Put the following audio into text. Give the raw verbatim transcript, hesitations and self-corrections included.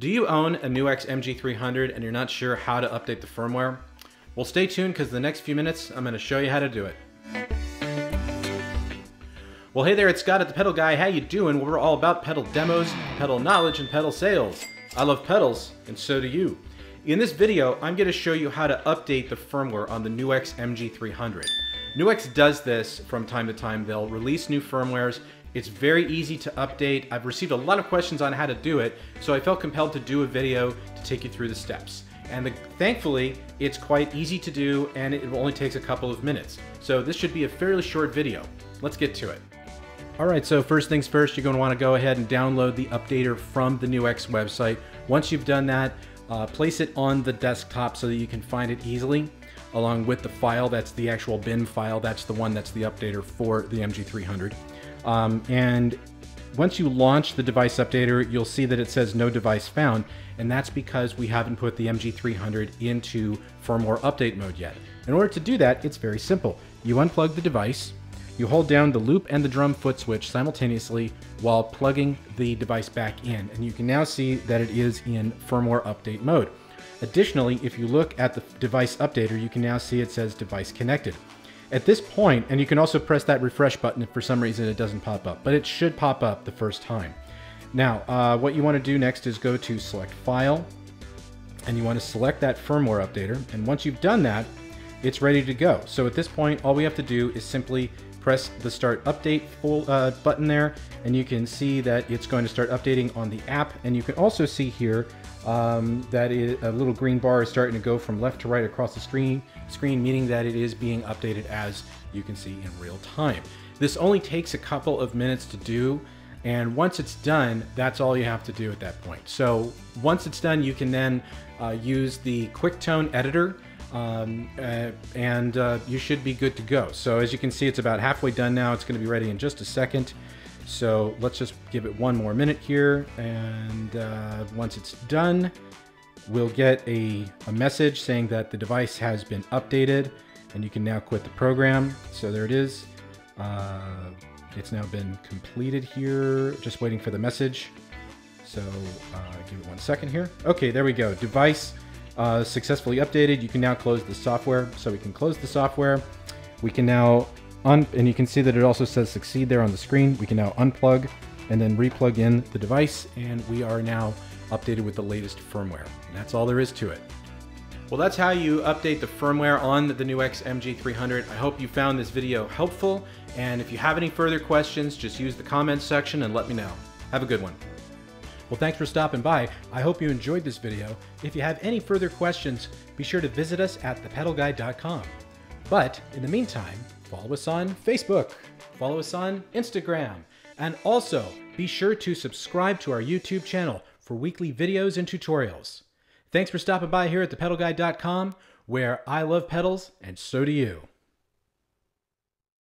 Do you own a NUX M G three hundred and you're not sure how to update the firmware? Well, stay tuned, because the next few minutes I'm going to show you how to do it. Well, hey there, it's Scott at The Pedal Guy. How you doing? We're all about pedal demos, pedal knowledge, and pedal sales. I love pedals, and so do you. In this video, I'm going to show you how to update the firmware on the NUX M G three hundred. NUX does this from time to time. They'll release new firmwares. It's very easy to update. I've received a lot of questions on how to do it, so I felt compelled to do a video to take you through the steps. And the, thankfully, it's quite easy to do, and it only takes a couple of minutes. So this should be a fairly short video. Let's get to it. All right, so first things first, you're going to want to go ahead and download the updater from the NUX website. Once you've done that, uh, place it on the desktop so that you can find it easily, along with the file. That's the actual bin file. That's the one that's the updater for the M G three hundred. Um, and once you launch the device updater, you'll see that it says no device found, and that's because we haven't put the M G three hundred into firmware update mode yet. In order to do that, it's very simple. You unplug the device, you hold down the loop and the drum foot switch simultaneously while plugging the device back in, and you can now see that it is in firmware update mode. Additionally, if you look at the device updater, you can now see it says device connected. At this point, and you can also press that refresh button if for some reason it doesn't pop up, but it should pop up the first time. Now, uh, what you want to do next is go to select file, and you want to select that firmware updater. And once you've done that, it's ready to go. So at this point, all we have to do is simply press the start update full, uh, button there, and you can see that it's going to start updating on the app. And you can also see here um, that it, a little green bar is starting to go from left to right across the screen, screen, meaning that it is being updated, as you can see, in real time. This only takes a couple of minutes to do, and once it's done, that's all you have to do at that point. So once it's done, you can then uh, use the QuickTone editor, Um, uh, and uh, you should be good to go. So as you can see, it's about halfway done now. It's going to be ready in just a second. So let's just give it one more minute here. And uh, once it's done, we'll get a, a message saying that the device has been updated and you can now quit the program. So there it is. Uh, it's now been completed here. Just waiting for the message. So uh, give it one second here. Okay, there we go. Device Uh, successfully updated. You can now close the software. So we can close the software. We can now, un and you can see that it also says succeed there on the screen. We can now unplug and then replug in the device. And we are now updated with the latest firmware. And that's all there is to it. Well, that's how you update the firmware on the NUX M G three hundred. I hope you found this video helpful. And if you have any further questions, just use the comments section and let me know. Have a good one. Well, thanks for stopping by. I hope you enjoyed this video. If you have any further questions, be sure to visit us at the pedal guy dot com. But in the meantime, follow us on Facebook, follow us on Instagram, and also be sure to subscribe to our YouTube channel for weekly videos and tutorials. Thanks for stopping by here at the pedal guy dot com, where I love pedals and so do you.